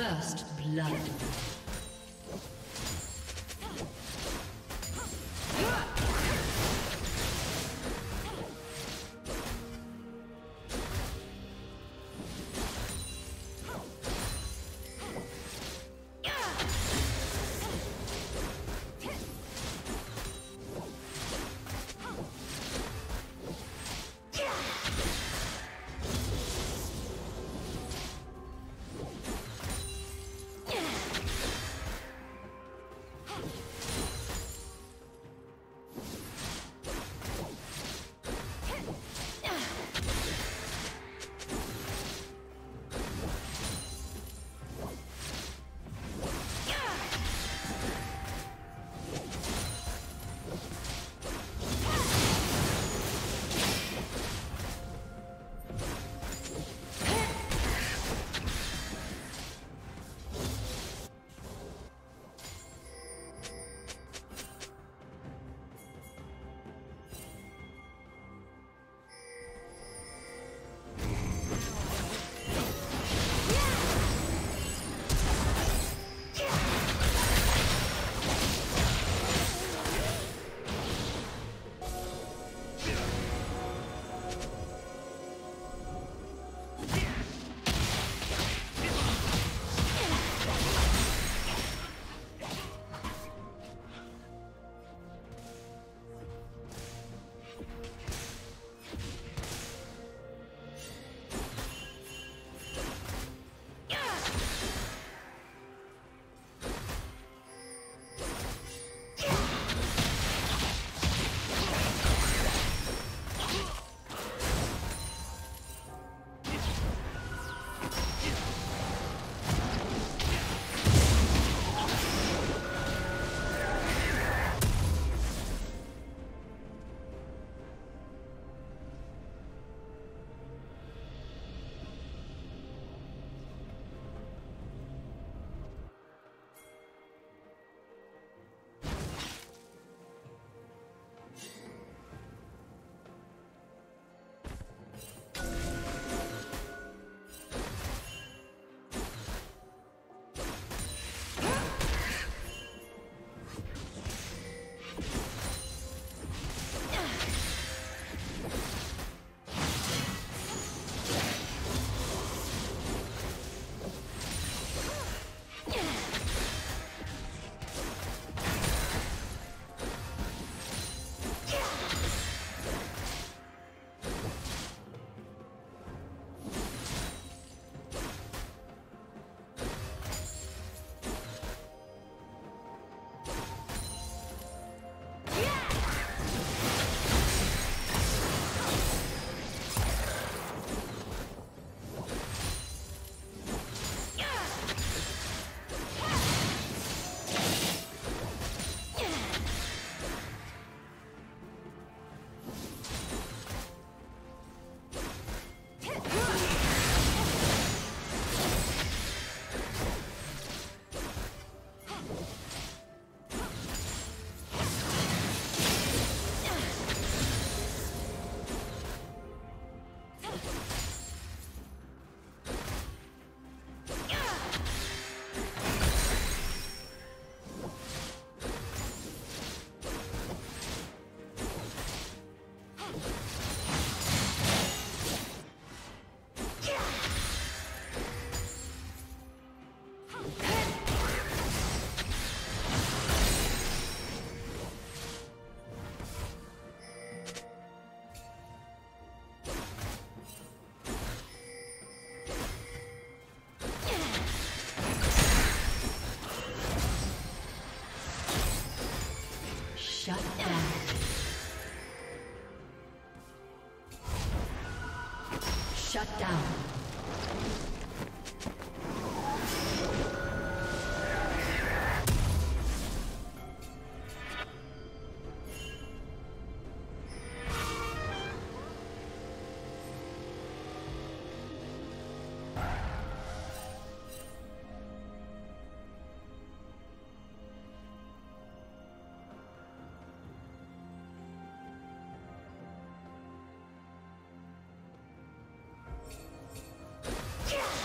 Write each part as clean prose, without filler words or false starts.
First blood. Shut down. Yeah!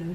Blue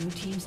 Blue team's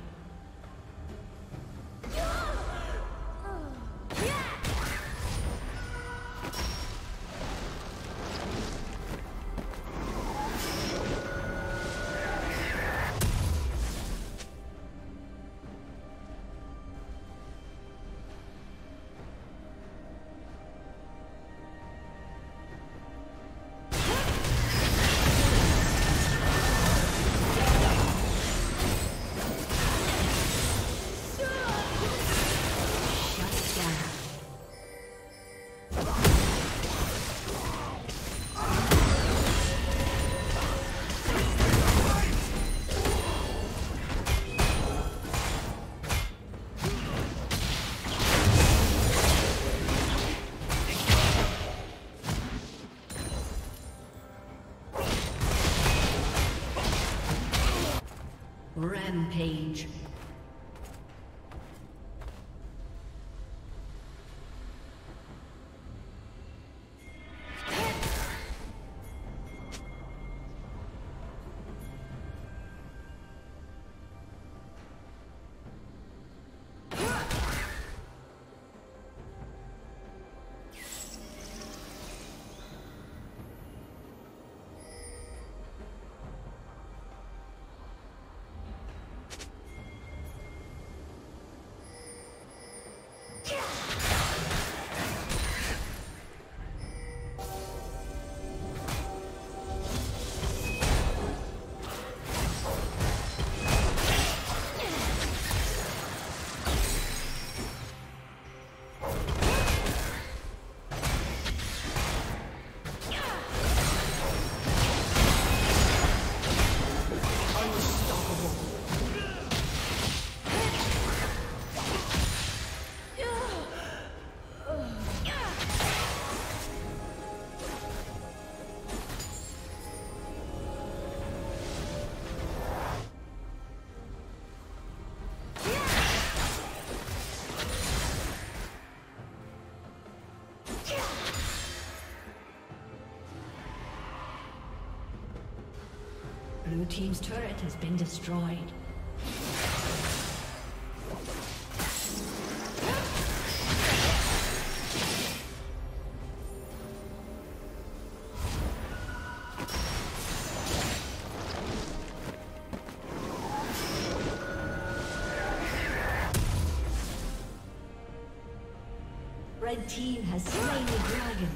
Rampage. Blue team's turret has been destroyed. Red team has slain the dragon.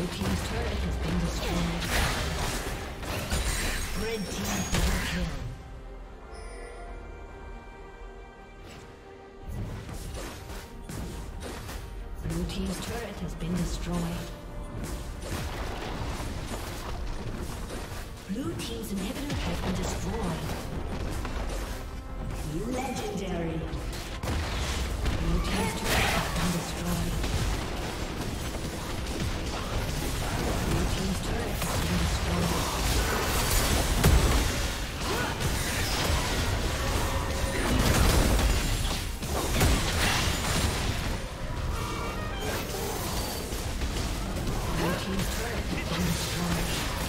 Blue team's turret has been destroyed. Red team double kill. Blue team's turret has been destroyed. Blue team's inhibitor has been destroyed. Legendary. Blue team's turret has been destroyed. Blue team's turret has been destroyed. Blue team's turret has been destroyed.